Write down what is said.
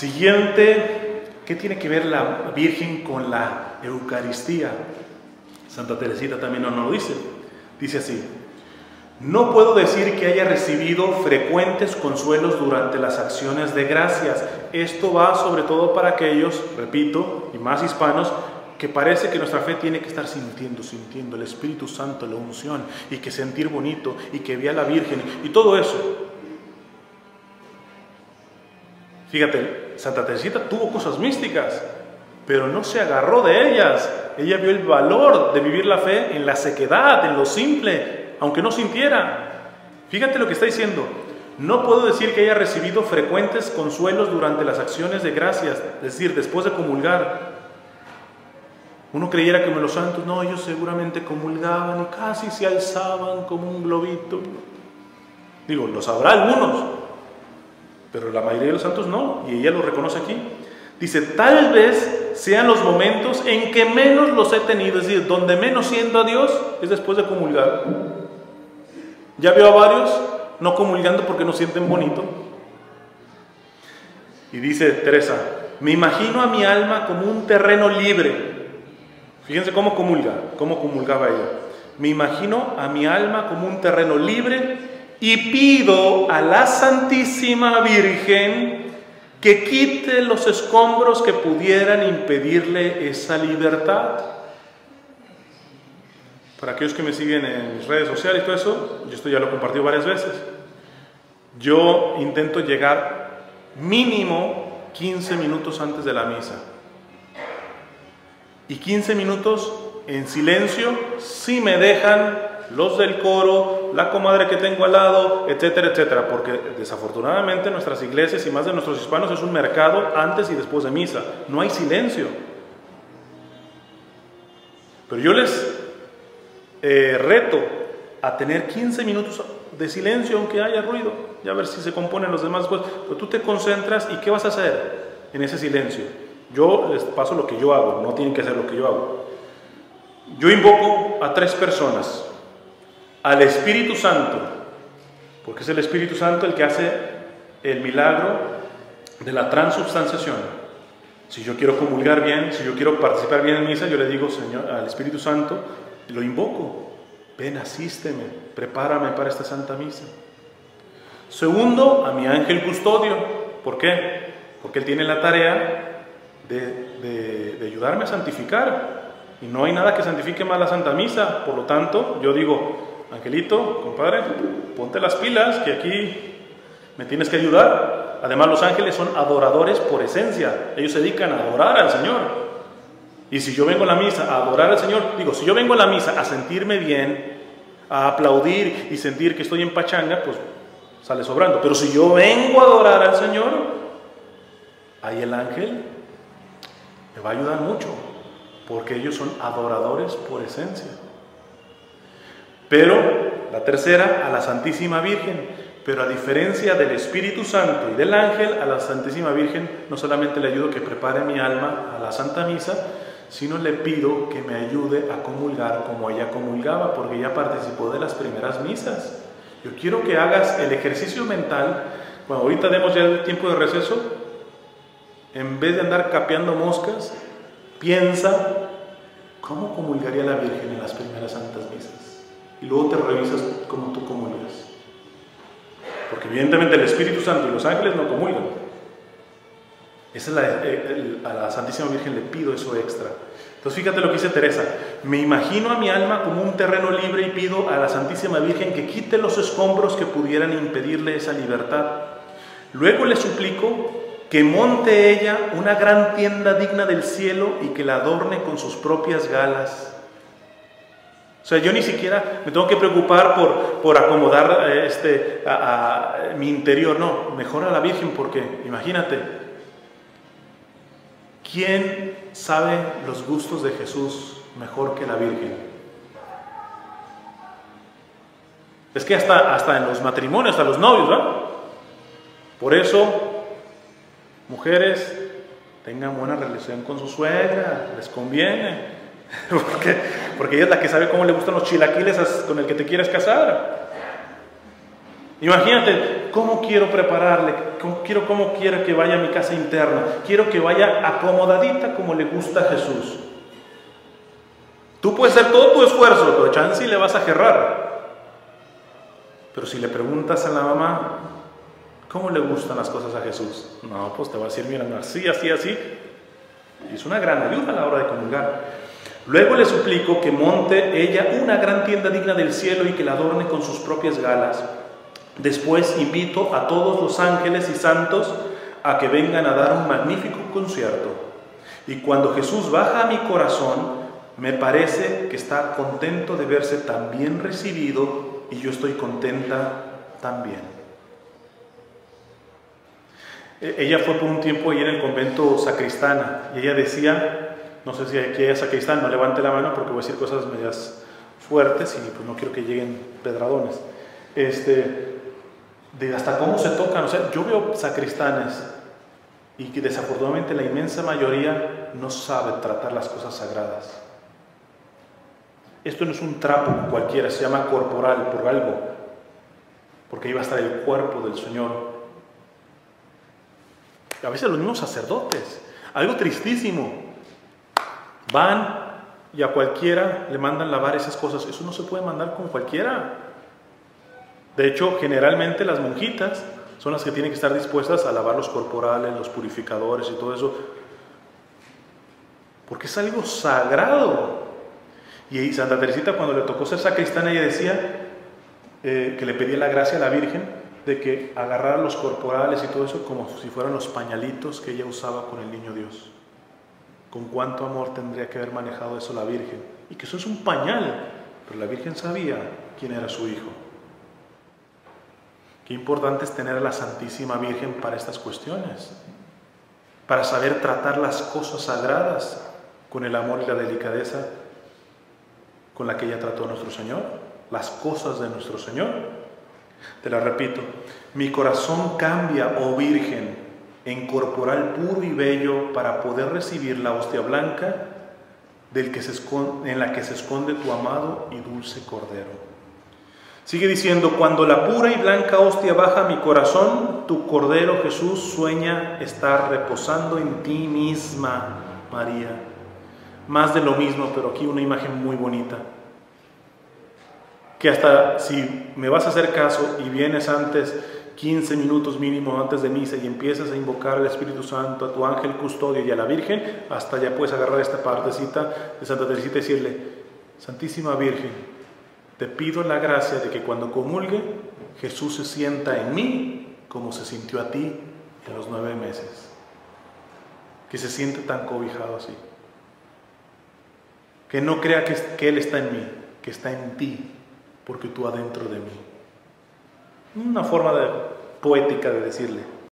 Siguiente, ¿qué tiene que ver la Virgen con la Eucaristía? Santa Teresita también nos lo dice. Dice así: no puedo decir que haya recibido frecuentes consuelos durante las acciones de gracias. Esto va sobre todo para aquellos, repito, y más hispanos, que parece que nuestra fe tiene que estar sintiendo el Espíritu Santo, la unción, y que sentir bonito, y que vea a la Virgen, y todo eso. Fíjate, Santa Teresita tuvo cosas místicas, pero no se agarró de ellas. Ella vio el valor de vivir la fe en la sequedad, en lo simple, aunque no sintiera. Fíjate lo que está diciendo: no puedo decir que haya recibido frecuentes consuelos durante las acciones de gracias, es decir, después de comulgar. Uno creyera que los santos, no, ellos seguramente comulgaban y casi se alzaban como un globito. Digo, lo sabrá algunos, pero la mayoría de los santos no, y ella lo reconoce aquí. Dice, tal vez sean los momentos en que menos los he tenido, es decir, donde menos siento a Dios es después de comulgar. Ya veo a varios no comulgando porque no sienten bonito. Y dice Teresa, me imagino a mi alma como un terreno libre. Fíjense cómo comulga, cómo comulgaba ella. Me imagino a mi alma como un terreno libre y pido a la Santísima Virgen que quite los escombros que pudieran impedirle esa libertad. Para aquellos que me siguen en mis redes sociales y todo eso, yo esto ya lo he compartido varias veces. Yo intento llegar mínimo 15 minutos antes de la misa. Y 15 minutos en silencio, si me dejan los del coro, la comadre que tengo al lado, etcétera, etcétera. Porque desafortunadamente nuestras iglesias y más de nuestros hispanos es un mercado antes y después de misa. No hay silencio. Pero yo les reto a tener 15 minutos de silencio, aunque haya ruido. Ya a ver si se componen los demás cosas. Pero tú te concentras y ¿qué vas a hacer en ese silencio? Yo les paso lo que yo hago, no tienen que hacer lo que yo hago. Yo invoco a tres personas: al Espíritu Santo, porque es el Espíritu Santo el que hace el milagro de la transubstanciación. Si yo quiero comulgar bien, si yo quiero participar bien en misa, yo le digo, Señor, al Espíritu Santo, lo invoco: ven, asísteme, prepárame para esta santa misa. Segundo, a mi ángel custodio. ¿Por qué? Porque él tiene la tarea de ayudarme a santificar, y no hay nada que santifique más la Santa Misa. Por lo tanto, yo digo, angelito, compadre, ponte las pilas, que aquí me tienes que ayudar. Además, los ángeles son adoradores por esencia, ellos se dedican a adorar al Señor. Y si yo vengo a la misa a adorar al Señor, digo, si yo vengo a la misa a sentirme bien, a aplaudir y sentir que estoy en pachanga, pues sale sobrando. Pero si yo vengo a adorar al Señor, ahí el ángel me va a ayudar mucho, porque ellos son adoradores por esencia. Pero la tercera, a la Santísima Virgen. Pero a diferencia del Espíritu Santo y del ángel, a la Santísima Virgen no solamente le ayudo que prepare mi alma a la Santa Misa, sino le pido que me ayude a comulgar como ella comulgaba, porque ella participó de las primeras misas. Yo quiero que hagas el ejercicio mental. Bueno, ahorita demos ya el tiempo de receso. En vez de andar capeando moscas, piensa cómo comulgaría la Virgen en las primeras santas misas, y luego te revisas cómo tú comulgas, porque evidentemente el Espíritu Santo y los ángeles no comulgan. Esa es a la Santísima Virgen le pido eso extra. Entonces fíjate lo que dice Teresa: me imagino a mi alma como un terreno libre y pido a la Santísima Virgen que quite los escombros que pudieran impedirle esa libertad. Luego le suplico que monte ella una gran tienda digna del cielo y que la adorne con sus propias galas. O sea, yo ni siquiera me tengo que preocupar por acomodar a mi interior. No, mejor a la Virgen, porque imagínate, ¿quién sabe los gustos de Jesús mejor que la Virgen? Es que hasta en los matrimonios, hasta los novios, ¿verdad? Por eso, mujeres, tengan buena relación con su suegra, les conviene, porque ella es la que sabe cómo le gustan los chilaquiles con el que te quieres casar. Imagínate, ¿cómo quiero prepararle? ¿Cómo quiero que vaya a mi casa interna? Quiero que vaya acomodadita como le gusta a Jesús. Tú puedes hacer todo tu esfuerzo, pero chance y le vas a gerrar. Pero si le preguntas a la mamá, ¿cómo le gustan las cosas a Jesús? No, pues te va a decir, mira, así, así, así. Y es una gran ayuda a la hora de comulgar. Luego le suplico que monte ella una gran tienda digna del cielo y que la adorne con sus propias galas. Después invito a todos los ángeles y santos a que vengan a dar un magnífico concierto. Y cuando Jesús baja a mi corazón, me parece que está contento de verse tan bien recibido y yo estoy contenta también. Ella fue por un tiempo ahí en el convento sacristana y ella decía, no sé si aquí hay sacristán, no levante la mano porque voy a decir cosas medias fuertes y pues no quiero que lleguen pedradones. De hasta cómo se tocan, o sea, yo veo sacristanes y que desafortunadamente la inmensa mayoría no sabe tratar las cosas sagradas. Esto no es un trapo cualquiera, se llama corporal por algo, porque ahí va a estar el cuerpo del Señor. A veces los mismos sacerdotes, algo tristísimo, van y a cualquiera le mandan lavar esas cosas. Eso no se puede mandar con cualquiera. De hecho, generalmente las monjitas son las que tienen que estar dispuestas a lavar los corporales, los purificadores y todo eso, porque es algo sagrado. Y Santa Teresita, cuando le tocó ser sacristana, ella decía que le pedía la gracia a la Virgen de que agarrar los corporales y todo eso como si fueran los pañalitos que ella usaba con el niño Dios. Con cuánto amor tendría que haber manejado eso la Virgen, y que eso es un pañal, pero la Virgen sabía quién era su hijo. Qué importante es tener a la Santísima Virgen para estas cuestiones, para saber tratar las cosas sagradas con el amor y la delicadeza con la que ella trató a nuestro Señor, las cosas de nuestro Señor. Te la repito, mi corazón cambia, oh Virgen, en corporal puro y bello para poder recibir la hostia blanca en la que se esconde tu amado y dulce Cordero. Sigue diciendo, cuando la pura y blanca hostia baja mi corazón, tu Cordero Jesús sueña estar reposando en ti misma, María. Más de lo mismo, pero aquí una imagen muy bonita. Que hasta si me vas a hacer caso y vienes antes, 15 minutos mínimo antes de misa, y empiezas a invocar al Espíritu Santo, a tu ángel custodio y a la Virgen, hasta ya puedes agarrar esta partecita de Santa Teresita y decirle, Santísima Virgen, te pido la gracia de que cuando comulgue, Jesús se sienta en mí como se sintió a ti en los 9 meses. Que se siente tan cobijado así. Que no crea que Él está en mí, que está en ti, porque tú adentro de mí. Una forma poética de decirle,